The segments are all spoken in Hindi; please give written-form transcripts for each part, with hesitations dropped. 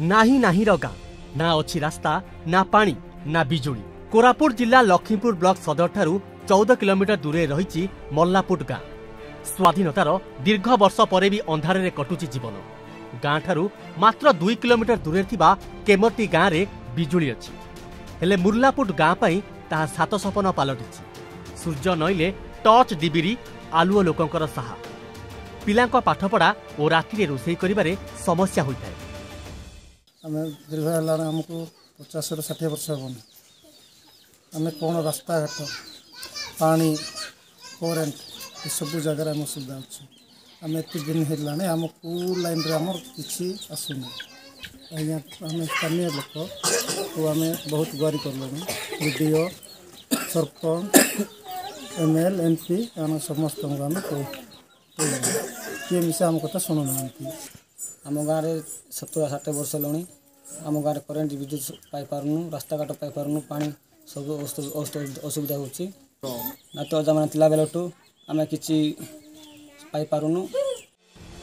नाही नाही र गाँ ना अच्छी रास्ता ना पानी ना बिजुली। कोरापुट जिला लखीमपुर ब्लॉक सदर ठारू 14 किलोमीटर दूरे रही मल्लापुट गाँ। स्वाधीनतार दीर्घ वर्ष पर भी अंधार में कटुची जीवन। गाँ ठारू मात्र 2 किलोमीटर दूर थिबा केमर्ती गाँ रे बिजुली अछि हेले मुर्लापुट गाँ पई ताहा सात सपन पालटिछि। सूर्य नईले टर्च दिबिरी आलुओ लोकंकर साहा पिलांका पाठपढ़ा और राति रोषे कर समस्या होता है। आम दीर्घ है आमको 50 रू 60 वर्ष हम आम कौन रास्ता घाट पानी करेन्ट ये सब जगार आम असुविधा अच्छे आम एत दिन है आम को लाइन आम कि आसूना आम स्थानीय लोक को आम बहुत गुहारि कलु विडीओ सरपंच एमएल एमपी आम समस्त आम किए मिसा आम कथा शुणुना आम गाँव में 70-60 वर्ष होगा आम गाँव में करेन्ट विद्युत पाइपारूँ रास्ता घाट पाइपारूँ पानी सब असुविधा होत जमाना थिला बेलटू आम किसी पाइपारूँ।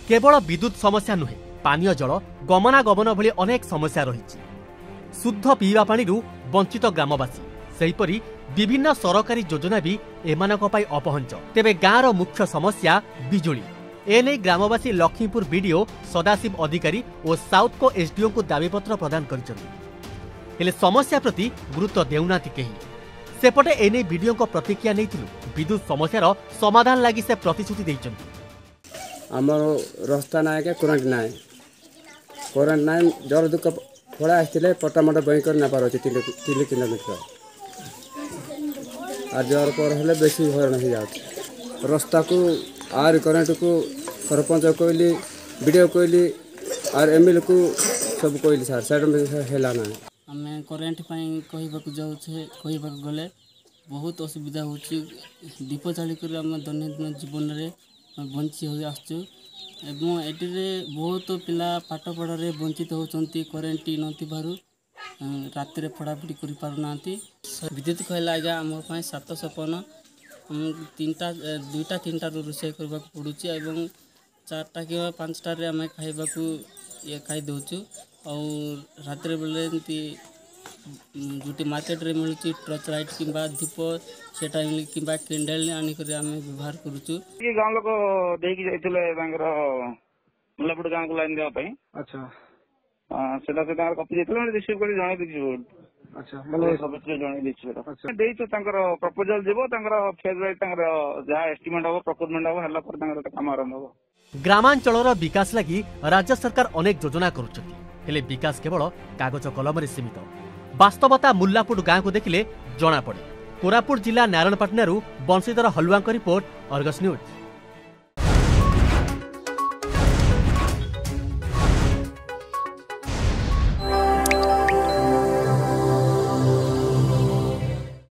केवल विद्युत समस्या नुहे पानी जल गमनागमन भली अनेक समस्या रही। शुद्ध पीवा पानी वंचित ग्रामवासी सेहिपरि विभिन्न सरकारी योजना भी एमानक पाई अपहंच। तेबे गाँव मुख्य समस्या बिजुली एने ग्रामवासी लखीमपुर बीडीओ सदाशिव अधिकारी और साउथ को एसडीओ को दाबीपत्र प्रदान कर समस्या प्रति गुरुत्व देउना कहीं सेपटे एने बीडीओ को प्रतिक्रिया नहीं विद्युत समस्या समाधान लगी से प्रतिश्रुति देइछन्ती। आमर रास्ता ना के करेन्ट ना जर दुख फड़ा आसते पटामट बैंक ना पार अच्छे 3 किलोमीटर और जर पर हेल्ले बेस हरण हो जाए रास्ता को आर करेन्ट को सरपंच कहली वीडियो कहली आर एमएल को सब कहली सर साइड में हेलाना आम करेन्ट कहवाक गले बहुत असुविधा हो दीप चाली कर दैनन्दिन जीवन में बंची हो आसटी बहुत पिला पाठ पढ़ा वंचित होती करेन्ट न राति फड़ाफड़ी करना विद्युत कहला आज आम 7 सपन 2-3टा रोषे करने को पड़ूँ एवं 4टा कि 5टारे आम खावा ये खाईदे और रात बेले जो मार्केट रे मिलूँ टर्च लाइट कि दीप से टाइम कि कैंडल आनिक व्यवहार करुचु। गाँव लोक मुल्लापुट गाँव को लाइन देवाई अच्छा से कपी जाते रिसीव कर जन अच्छा अच्छा प्रपोजल एस्टिमेट हो। ग्रामांचल विकास लगी राज्य सरकार अनेक योजना करुछथि विकास केवल कागज कलम रे सीमित। वास्तवता मुल्लापुट गाँव को देखिले जना पड़े। कोरापुट जिला नारायणपाटनारू Banshidhar Halua report Argus news.